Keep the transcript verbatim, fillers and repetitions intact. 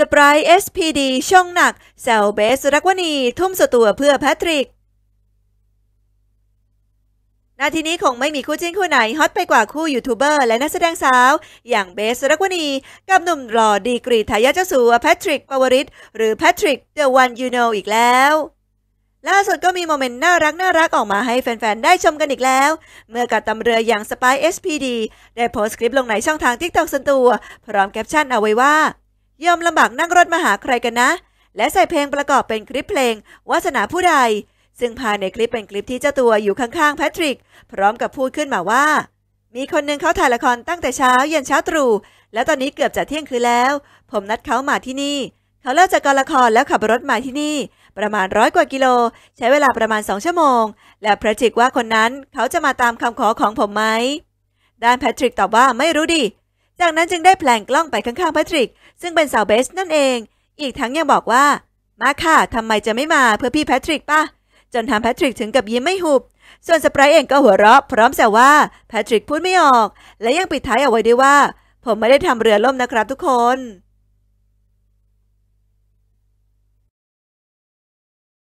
สไปร์เอสพีดีช่องหนักแซวเบสรักวณีทุ่มสตัวเพื่อแพทริกนาทีนี้คงไม่มีคู่จิ้นคู่ไหนฮอตไปกว่าคู่ยูทูบเบอร์และนักแสดงสาวอย่างเบสรักวณีกับหนุ่มหล่อดีกรีทายาทเจ้าสัวแพทริกปวริศหรือแพทริกเดอะวันยูโนอีกแล้วล่าสุดก็มีโมเมนต์น่ารักน่ารักออกมาให้แฟนๆได้ชมกันอีกแล้วเมื่อกัปตันเรืออย่างสไปร์เอสพีดีได้โพสต์คลิปลงในช่องทางทิกตอกส่วนตัวพร้อมแคปชั่นเอาไว้ว่ายอมลำบากนั่งรถมาหาใครกันนะและใส่เพลงประกอบเป็นคลิปเพลงวาสนาผู้ใดซึ่งภายในคลิปเป็นคลิปที่เจ้าตัวอยู่ข้างๆแพทริกพร้อมกับพูดขึ้นมาว่ามีคนหนึ่งเขาถ่ายละครตั้งแต่เช้าเย็นเช้าตรู่แล้วตอนนี้เกือบจะเที่ยงคืนแล้วผมนัดเขามาที่นี่เขาเลิกจากกองละครแล้วขับรถมาที่นี่ประมาณร้อยกว่ากิโลใช้เวลาประมาณสองชั่วโมงและแพทริกว่าคนนั้นเขาจะมาตามคำขอของผมไหมด้านแพทริกตอบว่าไม่รู้ดิจากนั้นจึงได้แพลงกล้องไปข้างๆแพทริกซึ่งเป็นสาวเบสนั่นเองอีกทั้งยังบอกว่ามาค่ะทำไมจะไม่มาเพื่อพี่แพทริกป่ะจนทำแพทริกถึงกับยิ้มไม่หุบส่วนสไปร์เองก็หัวเราะพร้อมแซวว่าแพทริกพูดไม่ออกและยังปิดท้ายเอาไว้ด้วยว่าผมไม่ได้ทำเรือล่มนะครับทุกคน